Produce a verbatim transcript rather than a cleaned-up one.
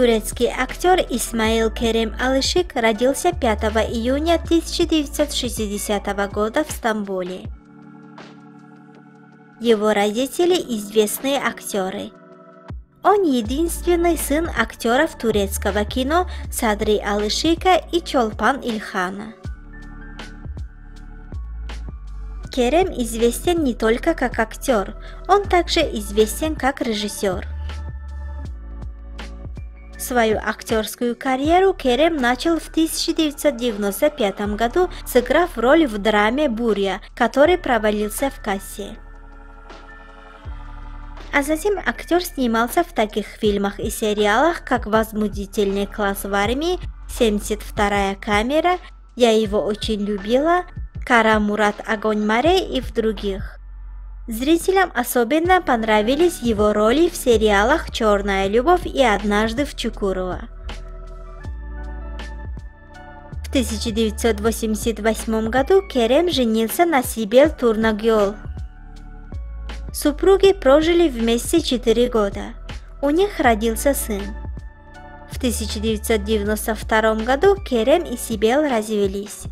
Турецкий актер Исмаил Керем Алышык родился пятого июня тысяча девятьсот шестидесятого года в Стамбуле. Его родители – известные актеры. Он единственный сын актеров турецкого кино Садри Алышыка и Чёлпан Ильхана. Керем известен не только как актер, он также известен как режиссер. Свою актерскую карьеру Керем начал в тысяча девятьсот девяносто пятом году, сыграв роль в драме «Буря», который провалился в кассе. А затем актер снимался в таких фильмах и сериалах, как «Возмутительный класс в армии», «семьдесят вторая камера», «Я его очень любила», «Кара Мурат: Огонь морей» и в других. Зрителям особенно понравились его роли в сериалах «Чёрная Любовь» и «Однажды в Чукурова». В тысяча девятьсот восемьдесят восьмом году Керем женился на Сибель Турнагёль. Супруги прожили вместе четыре года. У них родился сын. В тысяча девятьсот девяносто втором году Керем и Сибель развелись.